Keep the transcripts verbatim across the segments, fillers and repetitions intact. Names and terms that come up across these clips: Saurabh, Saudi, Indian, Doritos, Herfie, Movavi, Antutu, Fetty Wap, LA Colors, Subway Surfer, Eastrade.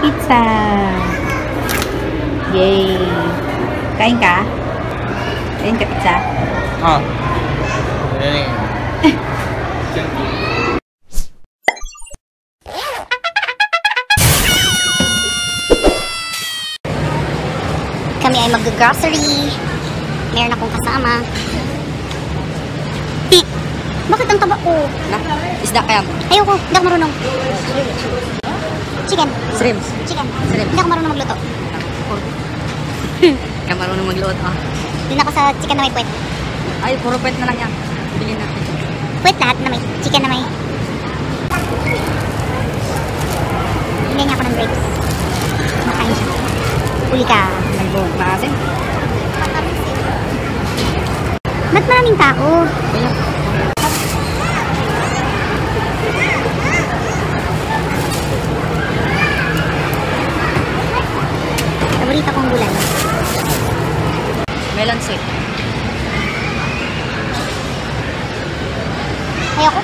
pizza. Yay. Kain ka? Kain ka pizza? Ah. Hey. Kami ay mag-grocery. Meron akong kasama. Tik! Bakit ang taba ko? Isda kaya mo? Ayoko. Hindi ako marunong. Chicken. Shrimps. Chicken. Shrimps. Hindi ako marunong magluto. Hindi ka marunong magluto. Hindi na ako sa chicken na may puwet. Ay, puro puwet na lang yan. Bilhin natin. Puwet lahat na may chicken na may. Hindi niya ako ng grapes. Makain siya. Uli ka. Nagbuhog pa kasi. Ba't maraming tao? Paborito kong gulay. Melon soup. Ayoko.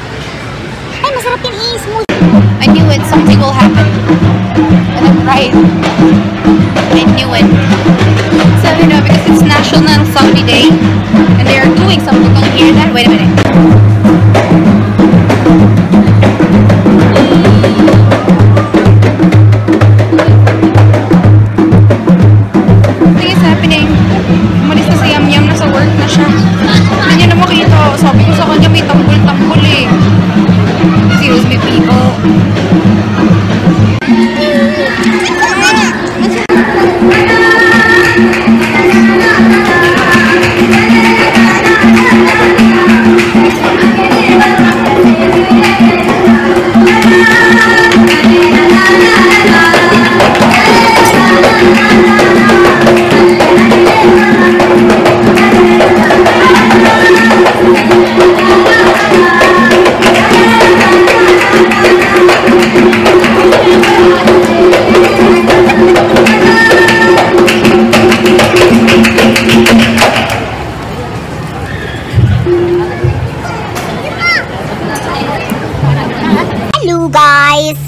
Ay, masarap yun i-smooth. I knew it. Something will happen. But I'm right. I knew it. So, you know, because it's National Zombie Day, and they are doing something on here that. Wait a minute.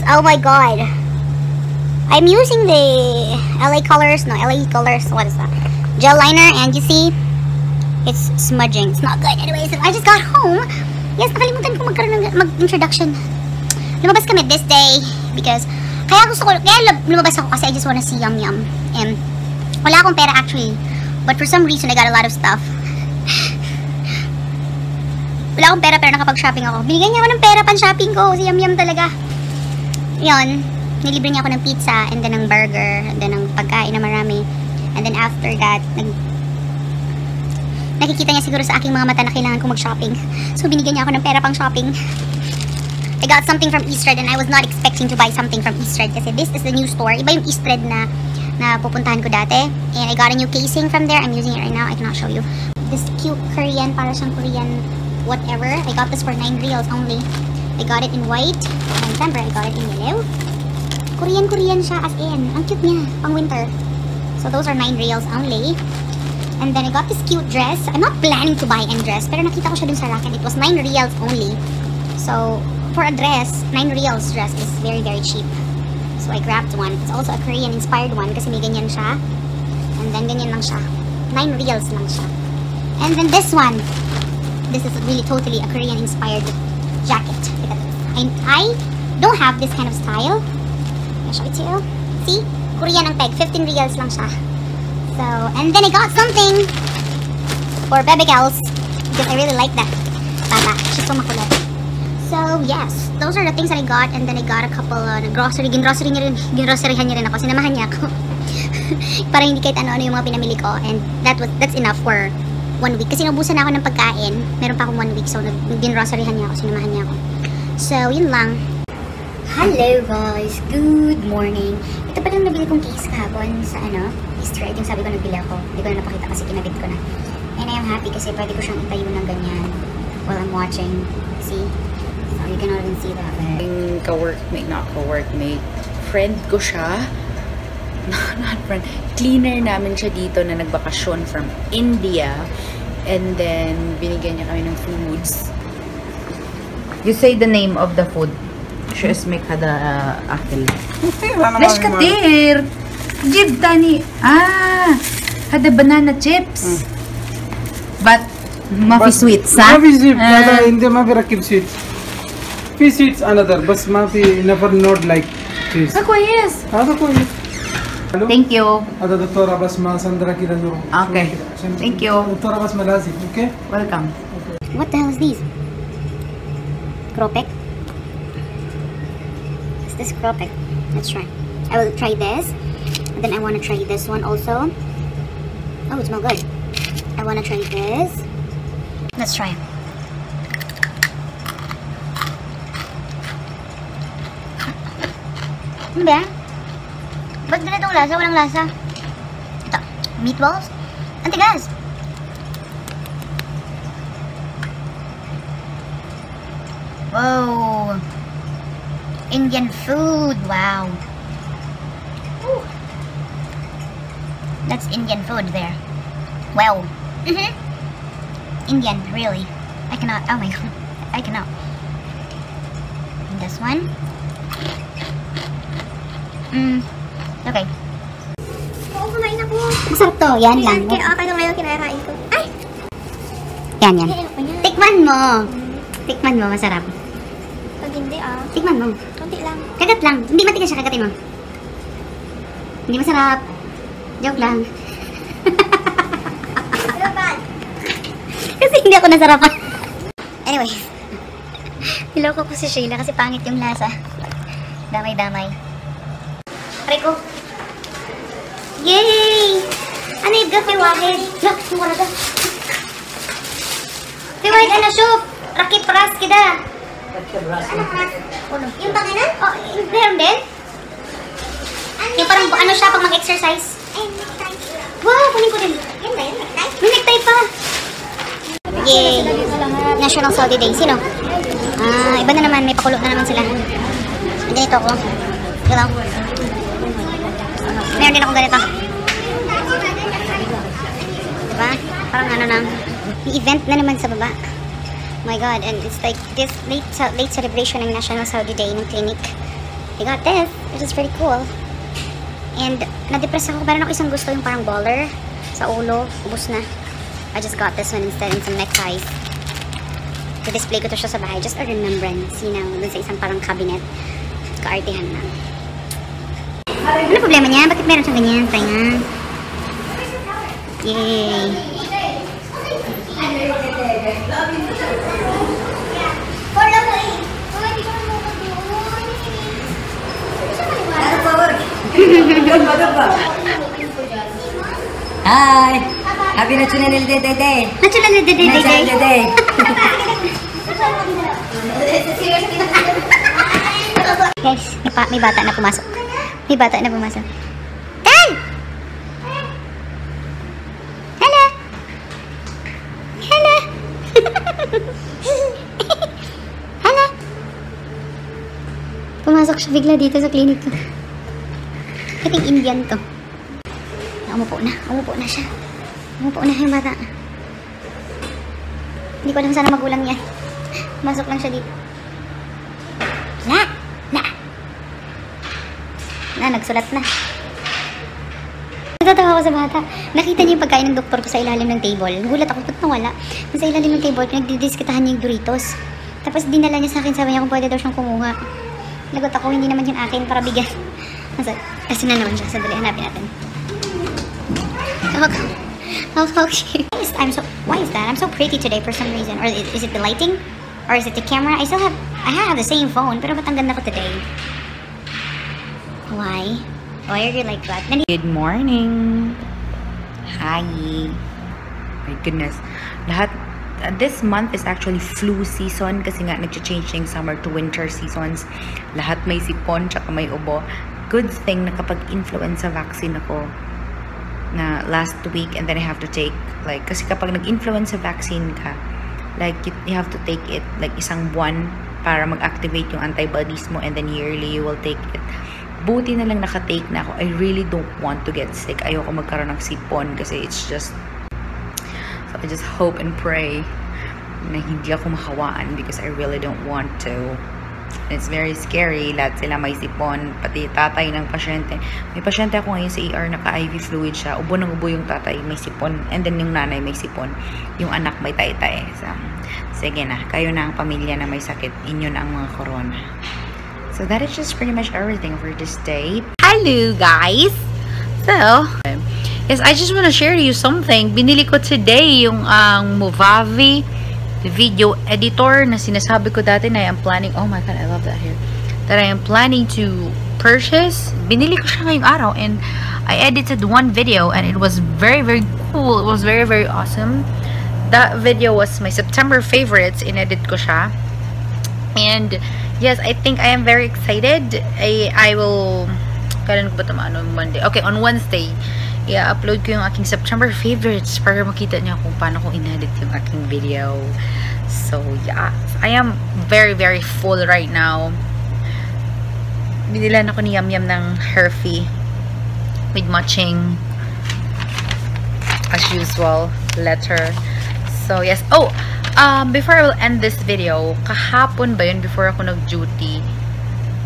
Oh my god, I'm using the L A Colors, no, L A Colors, what is that? Gel liner, and you see, it's smudging. It's not good. Anyways, I just got home. Yes, nakalimutan ko magkaroon ng mag-introduction. Lumabas kami this day because, kaya gusto ko, kaya lumabas ako kasi I just wanna see Yum Yum. And, wala akong pera actually, but for some reason, I got a lot of stuff. Wala akong pera pero nakapag-shopping ako. Binigyan niya ako ng pera pan-shopping ko, si Yum Yum talaga. Yon, nilibre niya ako ng pizza and then ng burger and then ng pagkain na marami and then after that nag... nakikita niya siguro sa aking mga mata na kailangan ko mag-shopping, so binigyan niya ako ng pera pang shopping. I got something from Eastrade and I was not expecting to buy something from Eastrade kasi this is the new store, iba yung Eastrade na na pupuntahan ko dati, and I got a new casing from there. I'm using it right now. I cannot show you this cute Korean, para siyang Korean whatever. I got this for nine reals only. I got it in white, and remember, I got it in yellow. Korean-Korean siya as in. Ang cute niya, pang winter. So those are nine reals only. And then I got this cute dress. I'm not planning to buy any dress, pero nakita ko siya dun sa rack and it was nine reals only. So for a dress, nine reals dress is very, very cheap. So I grabbed one. It's also a Korean-inspired one kasi may ganyan siya. And then ganyan lang siya. nine reals lang siya. And then this one. This is really totally a Korean-inspired jacket. And I don't have this kind of style. I'll show it to you. See? Korean ang peg. fifteen reals lang siya. So, and then I got something for baby girls because I really like that. Baba. She's so makulit. So, yes. Those are the things that I got, and then I got a couple of uh, grocery. Gin-grocery niya rin. Gin-groceryhan niya rin ako. Sinamahan niya ako. Para hindi kahit ano-ano yung mga pinamili ko. And that was, that's enough for one week. Kasi naubusan ako ng pagkain. Meron pa akong one week. So, din-rosaryhan niya ako. Sinamahan niya ako. So, yun lang. Hello, guys. Good morning. Ito pa lang nabili kong cakes kahapon sa, ano, Eastrade. Yung sabi ko nagbili ako. Hindi ko na napakita kasi kinabit ko na. And I am happy kasi pwede ko siyang itayo ng ganyan while I'm watching. See? So, you cannot even see that. Yung ka-workmate, not ka-workmate. Friend ko siya. No, not friend. Cleaner namin siya dito na nagbakasyon from India. And then, binigyan niya kami ng foods. You say the name of the food. شو اسمك هذا اكل؟ ليش كثير؟ جيب ثاني. اه هذا بنانا تشيبس بس ما في سويت صح؟ ما في سويت، هذا عندي ما بركب سويت. في سويت انذر بس ما في نفر نود لايك تشيز. هذا كويس، هذا كويس. ثانك يو. هذا دكتوره بسمه سندرا كده زورو. اوكي. ثانك يو. دكتوره بسمه لازم، اوكي؟ ويلكم. What the hell is this? Cropek. Is this cropek? Let's try. I will try this. And then I want to try this one also. Oh, it smells good. I want to try this. Let's try it. Mmm. Ba't ganitong lasa? Walang lasa. Ito, meatballs. Ang tigas. Whoa. Indian food. Wow. Ooh. That's Indian food there. Wow. Mm-hmm. Indian, really. I cannot. Oh my god. I cannot. And this one. Mmm. Okay. Oo, kumain ako. Masarap to. Yan lang. Kaya ako nung ngayon kinakain ko. Ay! Yan, yan. Tikman mo. Tikman mo, masarap. Pag hindi ah. Tikman mo. Kunti lang. Kagat lang. Hindi matigas siya, kagatin mo. Hindi masarap. Joke lang. Kasi hindi ako nasarapan. Anyway. Niloko ko si Sheila kasi pangit yung lasa. Damay-damay. Reko. Yay! Ano yung gafe wahid? Look, mura ka. Tiwahid ano soup? Rakip ras kita. Rakip ras. Yung panganan? Oh, meron din? Yung parang ano siya pag mag-exercise? Wow, kunin ko din. Yan ba yun? May necktie pa. Yay! National Saudi Day. Sino? Ah, iba na naman. May pakulo na naman sila. Ganito ako. Hello? Meron din akong ganito. Diba? Parang ano lang. May event na naman sa baba. Oh my god. And it's like this late late celebration ng National Saudi Day ng clinic. I got this. It is pretty cool. And na-depress ako. Meron ako isang gusto yung parang baller. Sa ulo. Ubus na. I just got this one instead and some neckties. I-display ko to siya sa bahay. Just a remembrance. You know, dun sa isang parang cabinet. Kaartihan na. Ano problema niya? Bakit meron siyang ganyan? Tainga. Yay! Hi! Happy National Day Day Day! National Day Day Day Day! Guys, may bata na pumasok. May bata na pumasok. Tan! Hello! Hello! Hello! Pumasok siya bigla dito sa clinic ko. I think Indian to. Umupo na. Umupo na siya. Umupo na yung bata. Hindi ko alam sana magulang niya. Pumasok lang siya dito. La! Na, nagsulat na. Natatawa ko sa bata. Nakita niyo yung pagkain ng doktor ko sa ilalim ng table. Gulat ako, ba't nawala? Sa ilalim ng table, pinagdidiskitahan niya yung Doritos. Tapos dinala niya sa akin, sabi niya kung pwede daw siyang kumuha. Lagot ako, hindi naman yung akin para bigyan. Kasi na naman siya. Sandali, hanapin natin. Hawak. Hawak, hawak. I'm so, why is that? I'm so pretty today for some reason. Or is it the lighting? Or is it the camera? I still have, I have the same phone, pero ba't ang ganda ko today? Why? Why are you like that? Good morning. Hi. My goodness. Lahat, uh, this month is actually flu season kasi nga nag-change ng summer to winter seasons. Lahat may sipon tsaka may ubo. Good thing nakapag-influenza vaccine ako na last week and then I have to take like kasi kapag nag-influenza vaccine ka like you, you have to take it like isang buwan para mag-activate yung antibodies mo and then yearly you will take it. Buti na lang nakatake na ako. I really don't want to get sick. Ayoko magkaroon ng sipon kasi it's just... So I just hope and pray na hindi ako mahawaan because I really don't want to. It's very scary. Lahat sila may sipon. Pati tatay ng pasyente. May pasyente ako ngayon sa E R, naka-I V fluid siya. Ubo ng ubo yung tatay, may sipon. And then yung nanay may sipon. Yung anak may tay-tay. So, sige na. Kayo na ang pamilya na may sakit. Inyo na ang mga corona. So that is just pretty much everything for this day. Hello guys! So, yes, I just want to share to you something. Binili ko today yung ang uh, Movavi video editor na sinasabi ko dati na I am planning, oh my god, I love that hair, that I am planning to purchase. Binili ko siya ngayong araw and I edited one video and it was very very cool. It was very very awesome. That video was my September favorites. Inedit ko siya. And yes, I think I am very excited. I, I will, kailan ko ba tama, ano, Monday? Okay, on Wednesday, i-upload ko yung aking September favorites para makita niya kung paano ko inedit yung aking video. So, yeah. I am very, very full right now. Binilan ako ni Yum Yum ng Herfie with matching, as usual, letter. So, yes. Oh! Um, before I will end this video, kahapon ba yun, before ako nag-duty,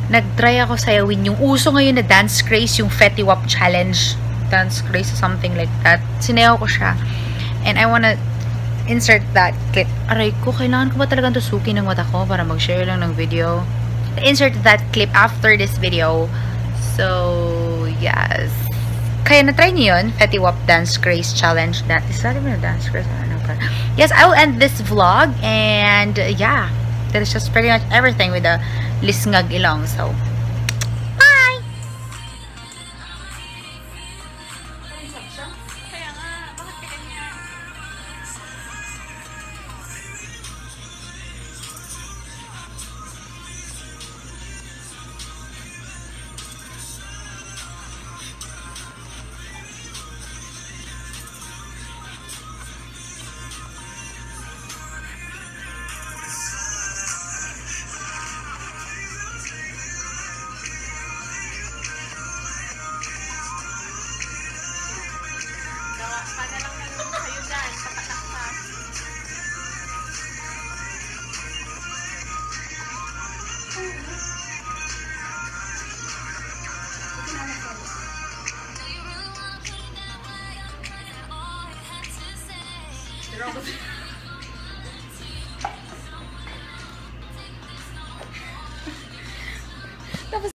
nag-try ako sayawin yung uso ngayon na dance craze, yung Fetty Wap challenge, dance craze, something like that. Sinayaw ko siya. And I wanna insert that clip. Aray ko, kailangan ko ba talagang tusukin ng mata ko para mag-share lang ng video? Insert that clip after this video. So, yes. Kaya na-try niyo yun, Fetty Wap dance craze challenge. That is not even a dance craze, I don't know. Yes, I will end this vlog, and uh, yeah, that is just pretty much everything with the lisngag ilong. So, bye! I